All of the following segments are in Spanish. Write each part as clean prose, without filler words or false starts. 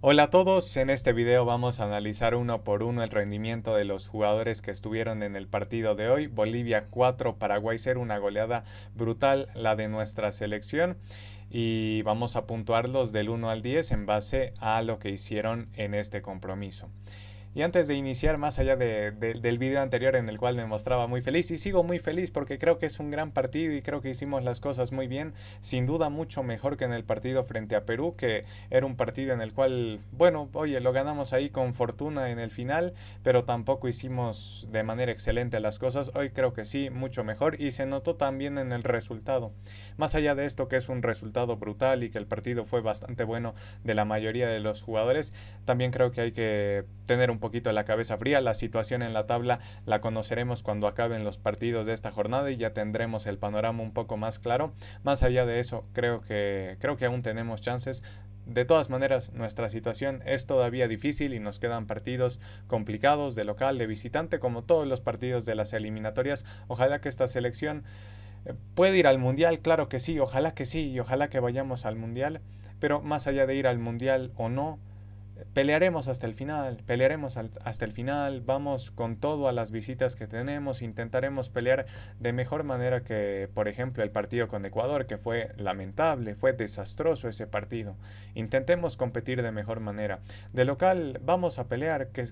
Hola a todos, en este video vamos a analizar uno por uno el rendimiento de los jugadores que estuvieron en el partido de hoy. Bolivia 4, Paraguay 0, una goleada brutal la de nuestra selección. Y vamos a puntuarlos del 1 al 10 en base a lo que hicieron en este compromiso. Y antes de iniciar, más allá del video anterior en el cual me mostraba muy feliz, y sigo muy feliz porque creo que es un gran partido y creo que hicimos las cosas muy bien, sin duda mucho mejor que en el partido frente a Perú, que era un partido en el cual, bueno, oye, lo ganamos ahí con fortuna en el final, pero tampoco hicimos de manera excelente las cosas. Hoy creo que sí, mucho mejor, y se notó también en el resultado. Más allá de esto, que es un resultado brutal y que el partido fue bastante bueno de la mayoría de los jugadores, también creo que hay que tener un poquito la cabeza fría. La situación en la tabla la conoceremos cuando acaben los partidos de esta jornada y ya tendremos el panorama un poco más claro. Más allá de eso, creo que aún tenemos chances. De todas maneras, nuestra situación es todavía difícil y nos quedan partidos complicados de local, de visitante, como todos los partidos de las eliminatorias. Ojalá que esta selección pueda ir al Mundial, claro que sí, y ojalá que vayamos al Mundial, pero más allá de ir al Mundial o no, pelearemos hasta el final, vamos con todo a las visitas que tenemos, intentaremos pelear de mejor manera que, por ejemplo, el partido con Ecuador, que fue lamentable, fue desastroso ese partido. Intentemos competir de mejor manera. De local vamos a pelear, que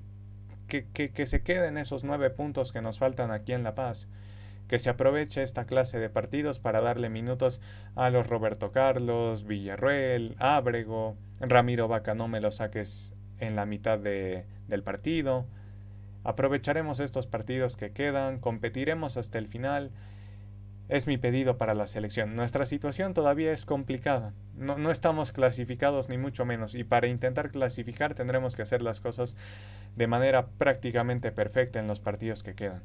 se queden esos 9 puntos que nos faltan aquí en La Paz. Que se aproveche esta clase de partidos para darle minutos a los Roberto Carlos, Villarroel, Ábrego, Ramiro Vaca, no me lo saques en la mitad del partido. Aprovecharemos estos partidos que quedan, competiremos hasta el final. Es mi pedido para la selección. Nuestra situación todavía es complicada. No estamos clasificados ni mucho menos. Y para intentar clasificar tendremos que hacer las cosas de manera prácticamente perfecta en los partidos que quedan.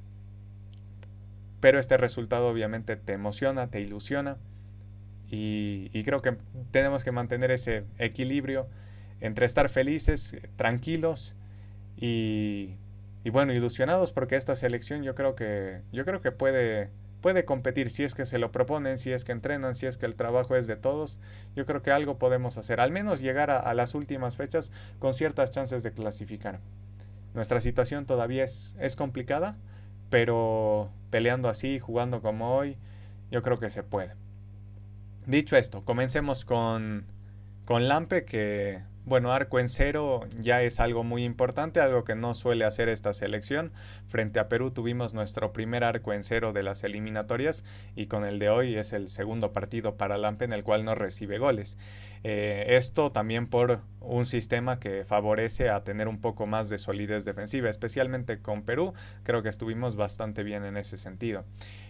Pero este resultado obviamente te emociona, te ilusiona, y creo que tenemos que mantener ese equilibrio entre estar felices, tranquilos y bueno, ilusionados, porque esta selección yo creo que puede competir si es que se lo proponen, si es que entrenan, si es que el trabajo es de todos. Yo creo que algo podemos hacer, al menos llegar a las últimas fechas con ciertas chances de clasificar. Nuestra situación todavía es complicada, pero peleando así, jugando como hoy, yo creo que se puede. Dicho esto, comencemos con Lampe, que, bueno, arco en cero ya es algo muy importante, algo que no suele hacer esta selección. Frente a Perú tuvimos nuestro primer arco en cero de las eliminatorias, y con el de hoy es el segundo partido para Lampe en el cual no recibe goles. Esto también por un sistema que favorece a tener un poco más de solidez defensiva, especialmente con Perú. Creo que estuvimos bastante bien en ese sentido.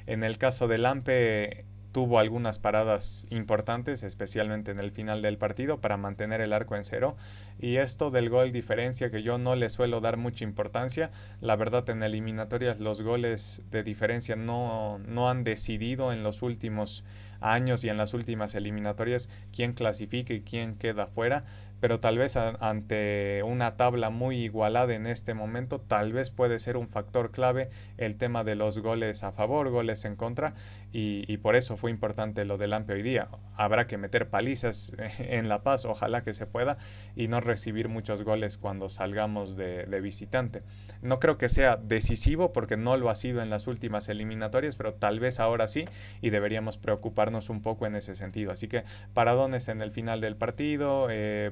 En el caso de Lampe, tuvo algunas paradas importantes, especialmente en el final del partido, para mantener el arco en cero. Y esto del gol diferencia, que yo no le suelo dar mucha importancia. La verdad, en eliminatorias los goles de diferencia no han decidido en los últimos años y en las últimas eliminatorias quién clasifica y quién queda fuera. Pero tal vez ante una tabla muy igualada en este momento, tal vez puede ser un factor clave el tema de los goles a favor, goles en contra, y por eso fue importante lo del Lampe hoy día. Habrá que meter palizas en La Paz, ojalá que se pueda, y no recibir muchos goles cuando salgamos de visitante. No creo que sea decisivo, porque no lo ha sido en las últimas eliminatorias, pero tal vez ahora sí, y deberíamos preocuparnos un poco en ese sentido. Así que paradones en el final del partido,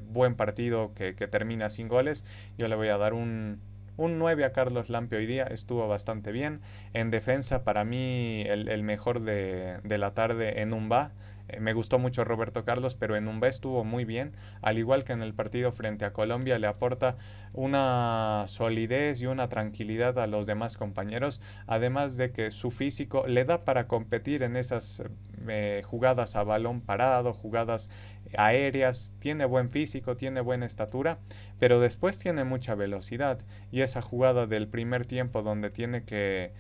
buen partido que termina sin goles. Yo le voy a dar un 9 a Carlos Lampe hoy día. Estuvo bastante bien. En defensa, para mí el mejor de la tarde, Enoumba. Me gustó mucho Roberto Carlos, pero Enoumba estuvo muy bien. Al igual que en el partido frente a Colombia, le aporta una solidez y una tranquilidad a los demás compañeros, además de que su físico le da para competir en esas jugadas a balón parado, jugadas aéreas. Tiene buen físico, tiene buena estatura, pero después tiene mucha velocidad, y esa jugada del primer tiempo donde tiene que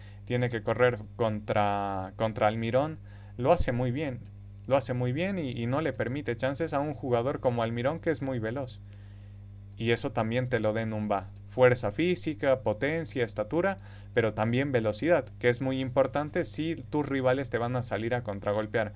correr contra Almirón, lo hace muy bien. Lo hace muy bien y no le permite chances a un jugador como Almirón, que es muy veloz. Y eso también te lo da Enoumba. Fuerza física, potencia, estatura, pero también velocidad, que es muy importante si tus rivales te van a salir a contragolpear.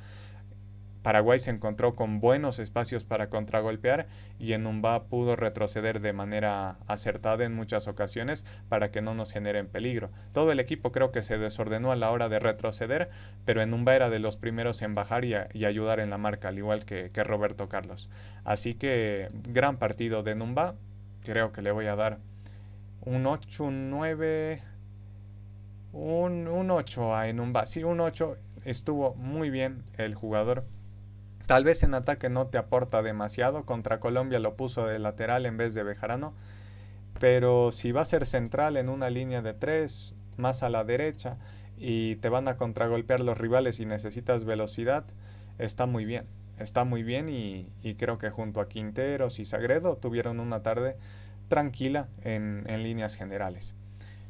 Paraguay se encontró con buenos espacios para contragolpear y Enoumba pudo retroceder de manera acertada en muchas ocasiones para que no nos generen peligro. Todo el equipo creo que se desordenó a la hora de retroceder, pero Enoumba era de los primeros en bajar y ayudar en la marca, al igual que Roberto Carlos. Así que gran partido de Enoumba, creo que le voy a dar un 8, un 9, un 8 a Enoumba. Sí, un 8, estuvo muy bien el jugador. Tal vez en ataque no te aporta demasiado, contra Colombia lo puso de lateral en vez de Bejarano, pero si va a ser central en una línea de 3, más a la derecha, y te van a contragolpear los rivales y necesitas velocidad, está muy bien y creo que junto a Quinteros y Sagredo tuvieron una tarde tranquila en líneas generales.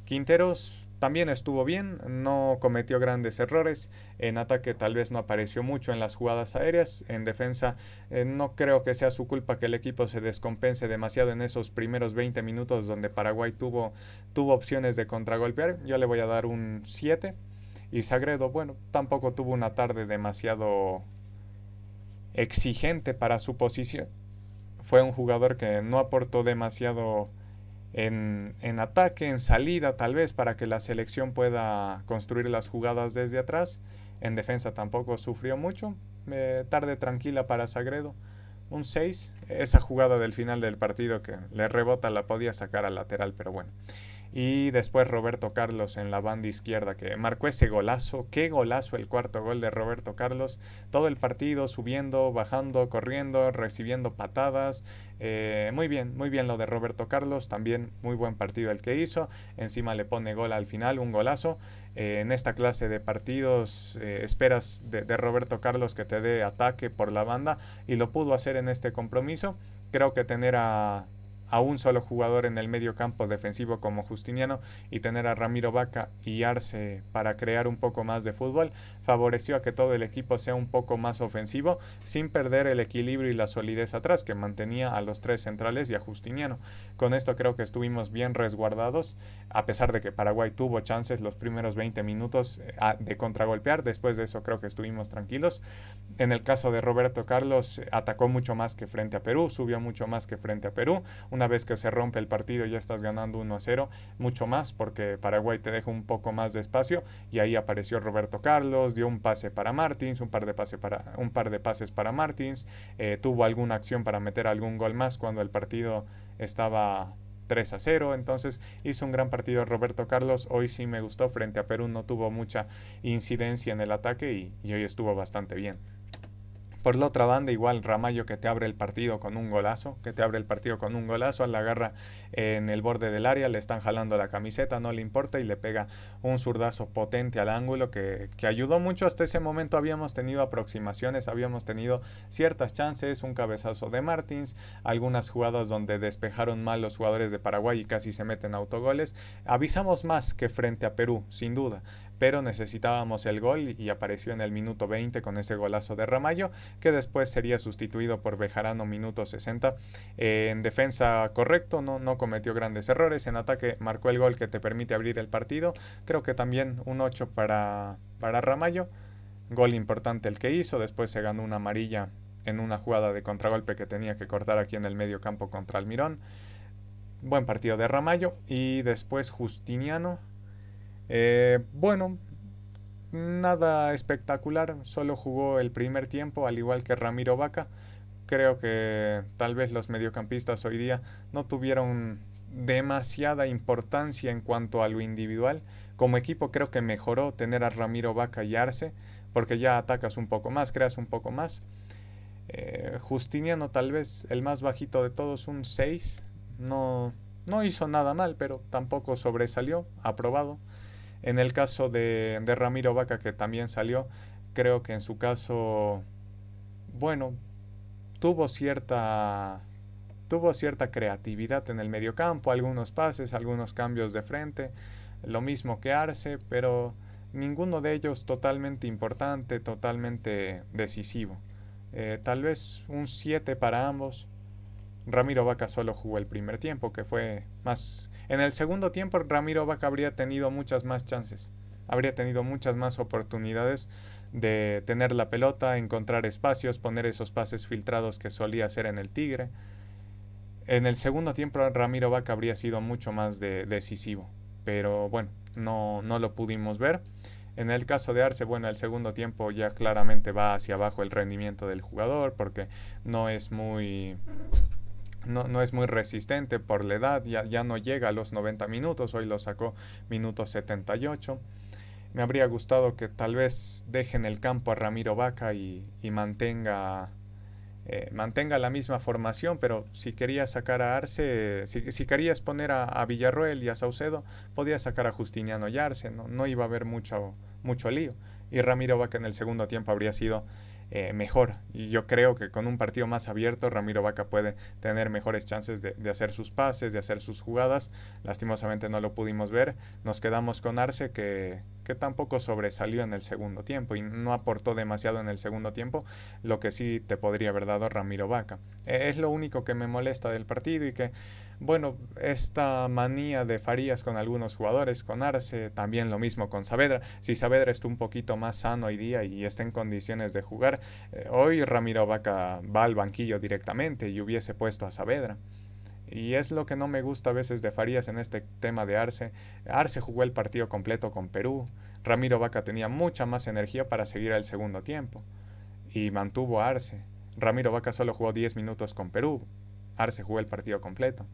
Quinteros también estuvo bien, no cometió grandes errores, en ataque tal vez no apareció mucho en las jugadas aéreas, en defensa no creo que sea su culpa que el equipo se descompense demasiado en esos primeros 20 minutos donde Paraguay tuvo opciones de contragolpear. Yo le voy a dar un 7 y Sagredo, bueno, tampoco tuvo una tarde demasiado exigente para su posición, fue un jugador que no aportó demasiado en ataque, en salida tal vez para que la selección pueda construir las jugadas desde atrás. En defensa tampoco sufrió mucho. Tarde tranquila para Sagredo, un 6, esa jugada del final del partido que le rebota la podía sacar al lateral, pero bueno. Y después Roberto Carlos en la banda izquierda que marcó ese golazo. Qué golazo, el cuarto gol de Roberto Carlos. Todo el partido subiendo, bajando, corriendo, recibiendo patadas. Muy bien lo de Roberto Carlos. También muy buen partido el que hizo. Encima le pone gol al final, un golazo. En esta clase de partidos esperas de Roberto Carlos que te dé ataque por la banda y lo pudo hacer en este compromiso. Creo que tener a un solo jugador en el medio campo defensivo como Justiniano y tener a Ramiro Vaca y Arce para crear un poco más de fútbol favoreció a que todo el equipo sea un poco más ofensivo sin perder el equilibrio y la solidez atrás que mantenía a los tres centrales y a Justiniano. Con esto creo que estuvimos bien resguardados, a pesar de que Paraguay tuvo chances los primeros 20 minutos de contragolpear. Después de eso creo que estuvimos tranquilos. En el caso de Roberto Carlos, atacó mucho más que frente a Perú, subió mucho más que frente a Perú. Una vez que se rompe el partido ya estás ganando 1-0, mucho más porque Paraguay te deja un poco más de espacio y ahí apareció Roberto Carlos, dio un pase para Martins, un par de pases para Martins, tuvo alguna acción para meter algún gol más cuando el partido estaba 3-0, entonces hizo un gran partido Roberto Carlos. Hoy sí me gustó, frente a Perú no tuvo mucha incidencia en el ataque y hoy estuvo bastante bien. Por la otra banda, igual Ramallo que te abre el partido con un golazo, la agarra en el borde del área, le están jalando la camiseta, no le importa y le pega un zurdazo potente al ángulo que ayudó mucho. Hasta ese momento habíamos tenido aproximaciones, habíamos tenido ciertas chances, un cabezazo de Martins, algunas jugadas donde despejaron mal los jugadores de Paraguay y casi se meten autogoles. Avisamos más que frente a Perú, sin duda, pero necesitábamos el gol y apareció en el minuto 20 con ese golazo de Ramallo, que después sería sustituido por Bejarano minuto 60. En defensa correcto, no cometió grandes errores, en ataque marcó el gol que te permite abrir el partido. Creo que también un 8 para Ramallo, gol importante el que hizo. Después se ganó una amarilla en una jugada de contragolpe que tenía que cortar aquí en el medio campo contra Almirón. Buen partido de Ramallo. Y después Justiniano, bueno, nada espectacular, solo jugó el primer tiempo, al igual que Ramiro Vaca. Creo que tal vez los mediocampistas hoy día no tuvieron demasiada importancia en cuanto a lo individual. Como equipo creo que mejoró tener a Ramiro Vaca y Arce, porque ya atacas un poco más, creas un poco más. Justiniano tal vez el más bajito de todos, un 6, no hizo nada mal, pero tampoco sobresalió, aprobado. En el caso de Ramiro Vaca, que también salió, creo que en su caso, bueno, tuvo cierta creatividad en el mediocampo, algunos pases, algunos cambios de frente, lo mismo que Arce, pero ninguno de ellos totalmente importante, totalmente decisivo. Tal vez un 7 para ambos. Ramiro Vaca solo jugó el primer tiempo, que fue más. En el segundo tiempo Ramiro Vaca habría tenido muchas más chances, habría tenido muchas más oportunidades de tener la pelota, encontrar espacios, poner esos pases filtrados que solía hacer en el Tigre. En el segundo tiempo Ramiro Vaca habría sido mucho más decisivo, pero bueno, no lo pudimos ver. En el caso de Arce, bueno, el segundo tiempo ya claramente va hacia abajo el rendimiento del jugador porque no es muy resistente por la edad, ya no llega a los 90 minutos, hoy lo sacó minuto 78. Me habría gustado que tal vez dejen el campo a Ramiro Vaca y mantenga la misma formación, pero si quería sacar a Arce, si querías poner a Villarroel y a Saucedo, podía sacar a Justiniano y Arce, no iba a haber mucho lío. Y Ramiro Vaca en el segundo tiempo habría sido mejor, y yo creo que con un partido más abierto Ramiro Vaca puede tener mejores chances de hacer sus pases, de hacer sus jugadas. Lastimosamente no lo pudimos ver, nos quedamos con Arce que tampoco sobresalió en el segundo tiempo y no aportó demasiado en el segundo tiempo, lo que sí te podría haber dado Ramiro Vaca. Es lo único que me molesta del partido, y que, bueno, esta manía de Farías con algunos jugadores, con Arce, también lo mismo con Saavedra. Si Saavedra está un poquito más sano hoy día y está en condiciones de jugar, hoy Ramiro Vaca va al banquillo directamente y hubiese puesto a Saavedra. Y es lo que no me gusta a veces de Farías en este tema de Arce. Arce jugó el partido completo con Perú. Ramiro Vaca tenía mucha más energía para seguir al segundo tiempo y mantuvo a Arce. Ramiro Vaca solo jugó 10 minutos con Perú. Arce jugó el partido completo.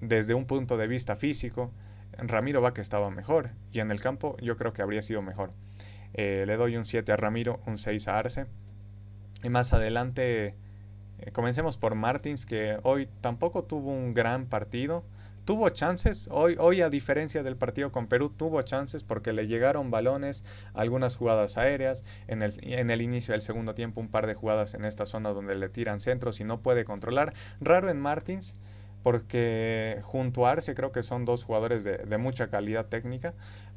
Desde un punto de vista físico, Ramiro Vaca estaba mejor. Y en el campo yo creo que habría sido mejor. Le doy un 7 a Ramiro, un 6 a Arce. Y más adelante... Comencemos por Martins, que hoy tampoco tuvo un gran partido. Tuvo chances, hoy a diferencia del partido con Perú, tuvo chances porque le llegaron balones, algunas jugadas aéreas. En el inicio del segundo tiempo un par de jugadas en esta zona donde le tiran centros y no puede controlar. Raro en Martins, porque junto a Arce creo que son dos jugadores de mucha calidad técnica,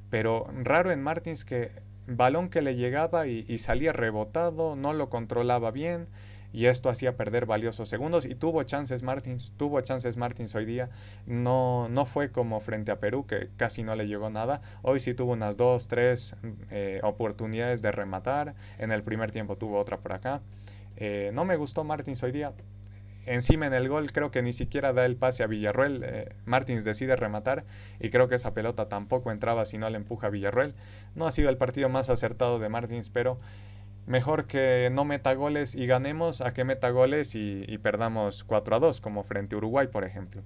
pero raro en Martins que balón que le llegaba y salía rebotado, no lo controlaba bien. Y esto hacía perder valiosos segundos, y tuvo chances Martins hoy día. No fue como frente a Perú, que casi no le llegó nada. Hoy sí tuvo unas 2, 3 oportunidades de rematar. En el primer tiempo tuvo otra por acá. No me gustó Martins hoy día. Encima en el gol creo que ni siquiera da el pase a Villarroel. Martins decide rematar y creo que esa pelota tampoco entraba si no le empuja a Villarroel. No ha sido el partido más acertado de Martins, pero... mejor que no meta goles y ganemos a que meta goles y perdamos 4-2, como frente a Uruguay, por ejemplo.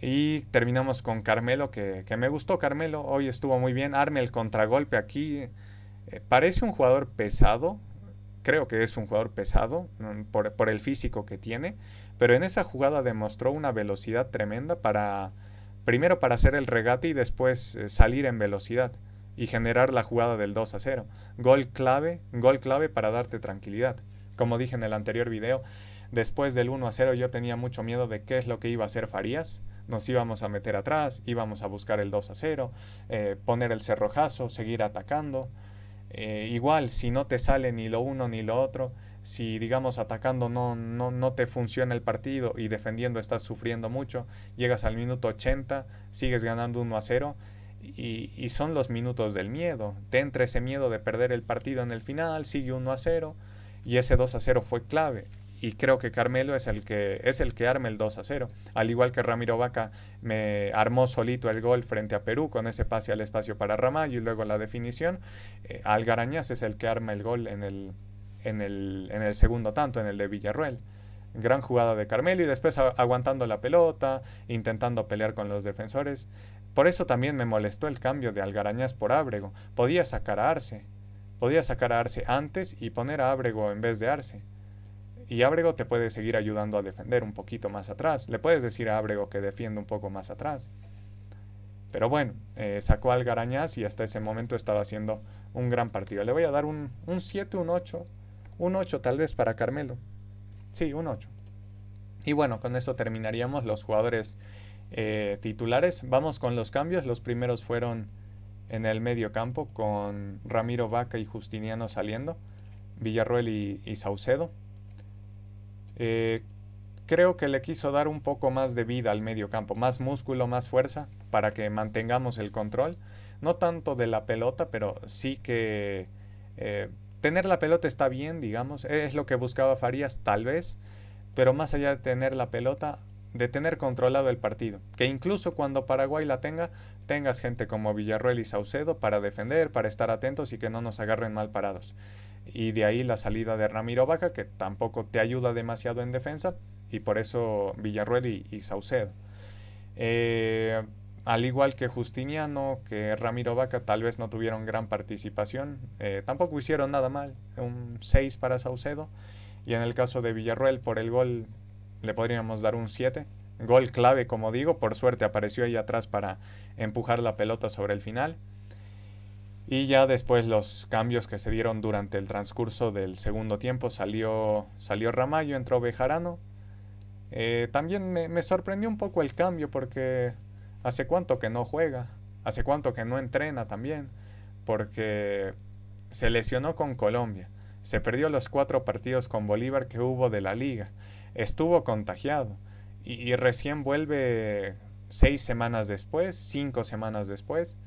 Y terminamos con Carmelo, que me gustó Carmelo. Hoy estuvo muy bien. Arme el contragolpe aquí. Parece un jugador pesado. Creo que es un jugador pesado por el físico que tiene. Pero en esa jugada demostró una velocidad tremenda primero para hacer el regate y después salir en velocidad y generar la jugada del 2-0. Gol clave para darte tranquilidad. Como dije en el anterior video, después del 1-0 yo tenía mucho miedo de qué es lo que iba a hacer Farías. Nos íbamos a meter atrás, íbamos a buscar el 2-0, poner el cerrojazo, seguir atacando. Igual, si no te sale ni lo uno ni lo otro, si digamos atacando no te funciona el partido y defendiendo estás sufriendo mucho, llegas al minuto 80, sigues ganando 1-0, Y son los minutos del miedo. Te entra ese miedo de perder el partido en el final, sigue 1-0 y ese 2-0 fue clave. Y creo que Carmelo es el que arma el 2-0. Al igual que Ramiro Vaca me armó solito el gol frente a Perú con ese pase al espacio para Ramallo y luego la definición. Algarañaz es el que arma el gol en el segundo tanto, en el de Villarroel. Gran jugada de Carmelo y después aguantando la pelota, intentando pelear con los defensores. Por eso también me molestó el cambio de Algarañaz por Ábrego. Podía sacar a Arce antes y poner a Ábrego en vez de Arce. Y Ábrego te puede seguir ayudando a defender un poquito más atrás. Le puedes decir a Ábrego que defienda un poco más atrás. Pero bueno, sacó a Algarañaz y hasta ese momento estaba haciendo un gran partido. Le voy a dar un 7, un 8. Un 8 tal vez para Carmelo. Sí, un 8. Y bueno, con esto terminaríamos los jugadores titulares. Vamos con los cambios. Los primeros fueron en el medio campo, con Ramiro Vaca y Justiniano saliendo, Villarroel y Saucedo. Creo que le quiso dar un poco más de vida al medio campo, más músculo, más fuerza, para que mantengamos el control, no tanto de la pelota, pero sí que tener la pelota está bien, digamos, es lo que buscaba Farías tal vez, pero más allá de tener la pelota, de tener controlado el partido, que incluso cuando Paraguay la tenga, tengas gente como Villarroel y Saucedo para defender, para estar atentos y que no nos agarren mal parados. Y de ahí la salida de Ramiro Vaca, que tampoco te ayuda demasiado en defensa, y por eso Villarroel y Saucedo. Al igual que Justiniano, que Ramiro Vaca tal vez no tuvieron gran participación, tampoco hicieron nada mal, un 6 para Saucedo, y en el caso de Villarroel por el gol le podríamos dar un 7, gol clave como digo, por suerte apareció ahí atrás para empujar la pelota sobre el final. Y ya después los cambios que se dieron durante el transcurso del segundo tiempo, salió Ramallo, entró Bejarano. También me sorprendió un poco el cambio porque hace cuánto que no juega, hace cuánto que no entrena también, porque se lesionó con Colombia, se perdió los 4 partidos con Bolívar que hubo de la liga, estuvo contagiado y recién vuelve 6 semanas después, 5 semanas después.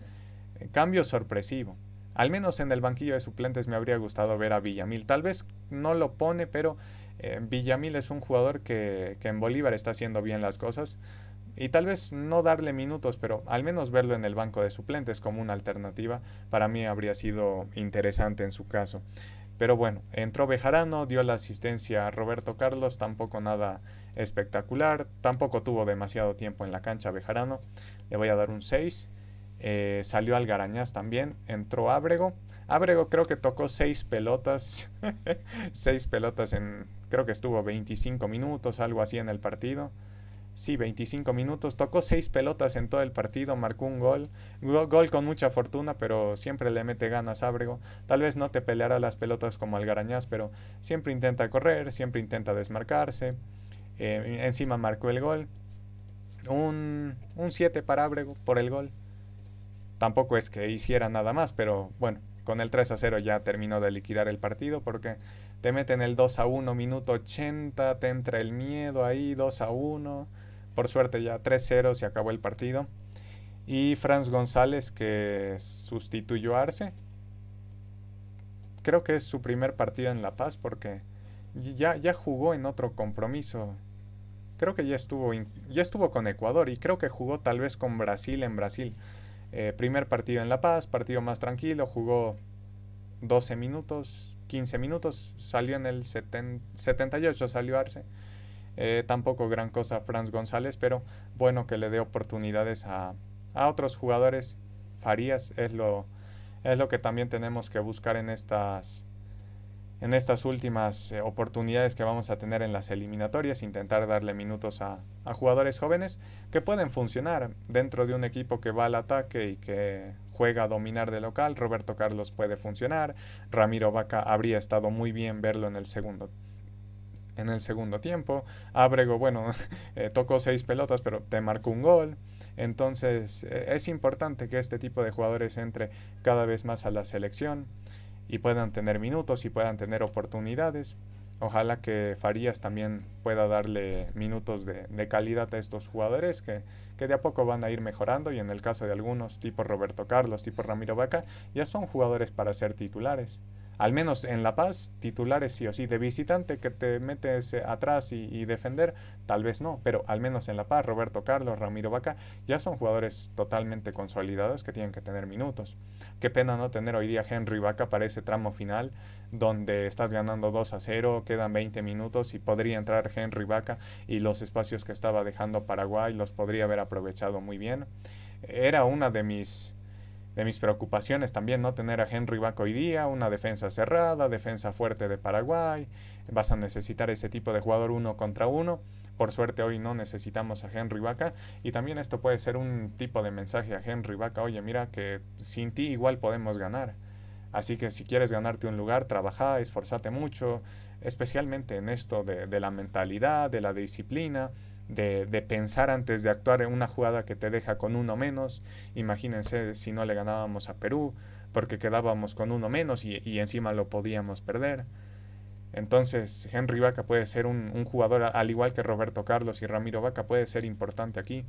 Cambio sorpresivo. Al menos en el banquillo de suplentes me habría gustado ver a Villamil. Tal vez no lo pone, pero Villamil es un jugador que en Bolívar está haciendo bien las cosas. Y tal vez no darle minutos, pero al menos verlo en el banco de suplentes como una alternativa para mí habría sido interesante en su caso. Pero bueno, entró Bejarano, dio la asistencia a Roberto Carlos, tampoco nada espectacular. Tampoco tuvo demasiado tiempo en la cancha Bejarano. Le voy a dar un 6. Salió Algarañaz también, entró Ábrego. Ábrego creo que tocó 6 pelotas, 6 pelotas en, creo que estuvo 25 minutos, algo así en el partido. Sí, 25 minutos, tocó 6 pelotas en todo el partido, marcó un gol con mucha fortuna, pero siempre le mete ganas Ábrego. Tal vez no te peleará las pelotas como Algarañaz, pero siempre intenta correr, siempre intenta desmarcarse. Encima marcó el gol. Un 7 para Ábrego por el gol. Tampoco es que hiciera nada más, pero bueno, con el 3-0 ya terminó de liquidar el partido porque te meten el 2-1, minuto 80, te entra el miedo ahí, 2-1. Por suerte ya 3-0, se acabó el partido. Y Franz González, que sustituyó a Arce. Creo que es su primer partido en La Paz porque ya jugó en otro compromiso. Creo que ya estuvo con Ecuador y creo que jugó tal vez con Brasil en Brasil. Primer partido en La Paz, partido más tranquilo, jugó 12 minutos, 15 minutos, salió en el 78, salió Arce. Tampoco gran cosa Franz González, pero bueno que le dé oportunidades a otros jugadores. Farías es lo que también tenemos que buscar en estas últimas oportunidades que vamos a tener en las eliminatorias, intentar darle minutos a jugadores jóvenes que pueden funcionar dentro de un equipo que va al ataque y que juega a dominar de local. Roberto Carlos puede funcionar, Ramiro Vaca habría estado muy bien verlo en el segundo tiempo, Ábrego, bueno, tocó 6 pelotas pero te marcó un gol. Entonces es importante que este tipo de jugadores entre cada vez más a la selección y puedan tener minutos y puedan tener oportunidades. Ojalá que Farías también pueda darle minutos de calidad a estos jugadores que de a poco van a ir mejorando, y en el caso de algunos, tipo Roberto Carlos, tipo Ramiro Vaca, ya son jugadores para ser titulares. Al menos en La Paz, titulares sí o sí. De visitante que te metes atrás y defender, tal vez no, pero al menos en La Paz, Roberto Carlos, Ramiro Vaca, ya son jugadores totalmente consolidados que tienen que tener minutos. Qué pena no tener hoy día Henry Vaca para ese tramo final, donde estás ganando 2-0, quedan 20 minutos y podría entrar Henry Vaca y los espacios que estaba dejando Paraguay los podría haber aprovechado muy bien. Era una de mis preocupaciones también no tener a Henry Vaca hoy día, una defensa cerrada, defensa fuerte de Paraguay, vas a necesitar ese tipo de jugador 1 contra 1, por suerte hoy no necesitamos a Henry Vaca, y también esto puede ser un tipo de mensaje a Henry Vaca, oye mira que sin ti igual podemos ganar, así que si quieres ganarte un lugar, trabaja, esforzate mucho, especialmente en esto de la mentalidad, de la disciplina, de pensar antes de actuar en una jugada que te deja con 1 menos. Imagínense si no le ganábamos a Perú porque quedábamos con 1 menos y encima lo podíamos perder. Entonces Henry Vaca puede ser un jugador, al igual que Roberto Carlos y Ramiro Vaca, puede ser importante aquí,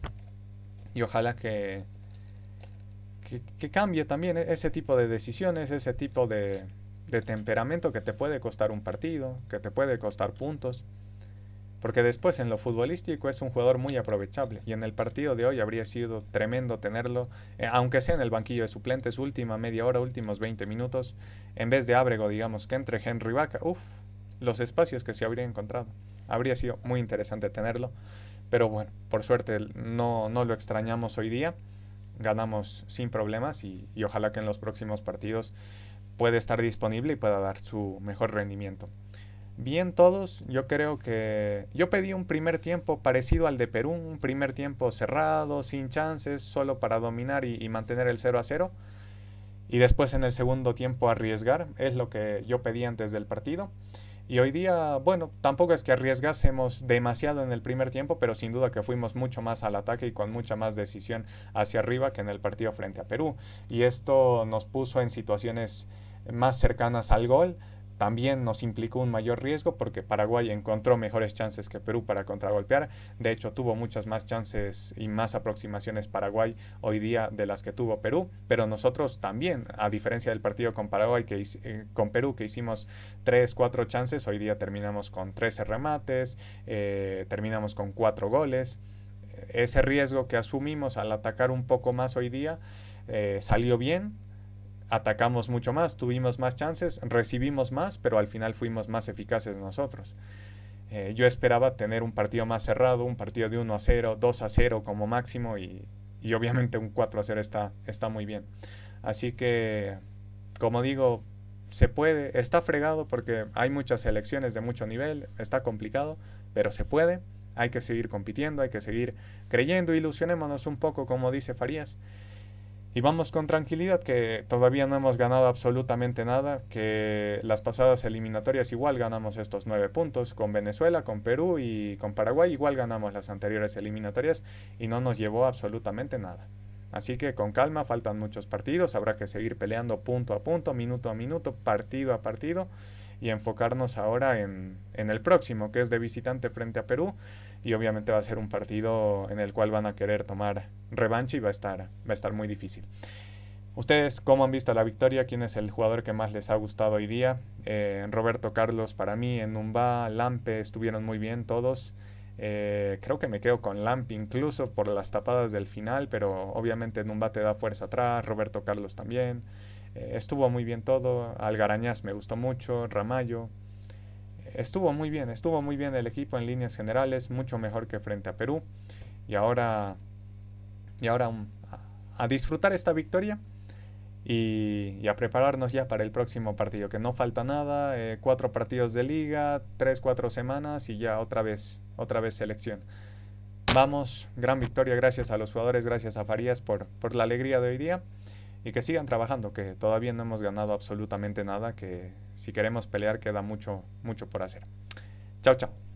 y ojalá que cambie también ese tipo de decisiones, ese tipo de de temperamento que te puede costar un partido, que te puede costar puntos, porque después en lo futbolístico es un jugador muy aprovechable y en el partido de hoy habría sido tremendo tenerlo, aunque sea en el banquillo de suplentes, última media hora, últimos 20 minutos, en vez de Ábrego, digamos, que entre Henry Vaca, uff, los espacios que se habría encontrado. Habría sido muy interesante tenerlo, pero bueno, por suerte no lo extrañamos hoy día, ganamos sin problemas y ojalá que en los próximos partidos pueda estar disponible y pueda dar su mejor rendimiento. Bien todos, yo creo que... Yo pedí un primer tiempo parecido al de Perú, un primer tiempo cerrado, sin chances, solo para dominar y mantener el 0-0. Y después en el segundo tiempo arriesgar, es lo que yo pedí antes del partido. Y hoy día, bueno, tampoco es que arriesgásemos demasiado en el primer tiempo, pero sin duda que fuimos mucho más al ataque y con mucha más decisión hacia arriba que en el partido frente a Perú. Y esto nos puso en situaciones más cercanas al gol. También nos implicó un mayor riesgo porque Paraguay encontró mejores chances que Perú para contragolpear. De hecho, tuvo muchas más chances y más aproximaciones Paraguay hoy día de las que tuvo Perú. Pero nosotros también, a diferencia del partido con Paraguay, con Perú, que hicimos 3-4 chances, hoy día terminamos con 13 remates, terminamos con 4 goles. Ese riesgo que asumimos al atacar un poco más hoy día salió bien. Atacamos mucho más, tuvimos más chances, recibimos más, pero al final fuimos más eficaces nosotros. Yo esperaba tener un partido más cerrado, un partido de 1-0, 2-0 como máximo y obviamente un 4-0 está muy bien. Así que, como digo, se puede, está fregado porque hay muchas selecciones de mucho nivel, está complicado, pero se puede. Hay que seguir compitiendo, hay que seguir creyendo, ilusionémonos un poco como dice Farías. Y vamos con tranquilidad que todavía no hemos ganado absolutamente nada, que las pasadas eliminatorias igual ganamos estos 9 puntos, con Venezuela, con Perú y con Paraguay igual ganamos las anteriores eliminatorias y no nos llevó absolutamente nada. Así que con calma, faltan muchos partidos, habrá que seguir peleando punto a punto, minuto a minuto, partido a partido y enfocarnos ahora en el próximo, que es de visitante frente a Perú. Y obviamente va a ser un partido en el cual van a querer tomar revancha y va a estar muy difícil. ¿Ustedes cómo han visto la victoria? ¿Quién es el jugador que más les ha gustado hoy día? Roberto Carlos para mí, Enoumba, Lampe estuvieron muy bien todos. Creo que me quedo con Lampe incluso por las tapadas del final, pero obviamente Enoumba te da fuerza atrás, Roberto Carlos también. Estuvo muy bien todo, Algarañaz me gustó mucho, Ramallo. Estuvo muy bien el equipo en líneas generales, mucho mejor que frente a Perú. Y ahora a disfrutar esta victoria y a prepararnos ya para el próximo partido, que no falta nada, 4 partidos de liga, 3-4 semanas y ya otra vez selección. Vamos, gran victoria, gracias a los jugadores, gracias a Farías por la alegría de hoy día. Y que sigan trabajando, que todavía no hemos ganado absolutamente nada, que si queremos pelear queda mucho por hacer. Chao, chao.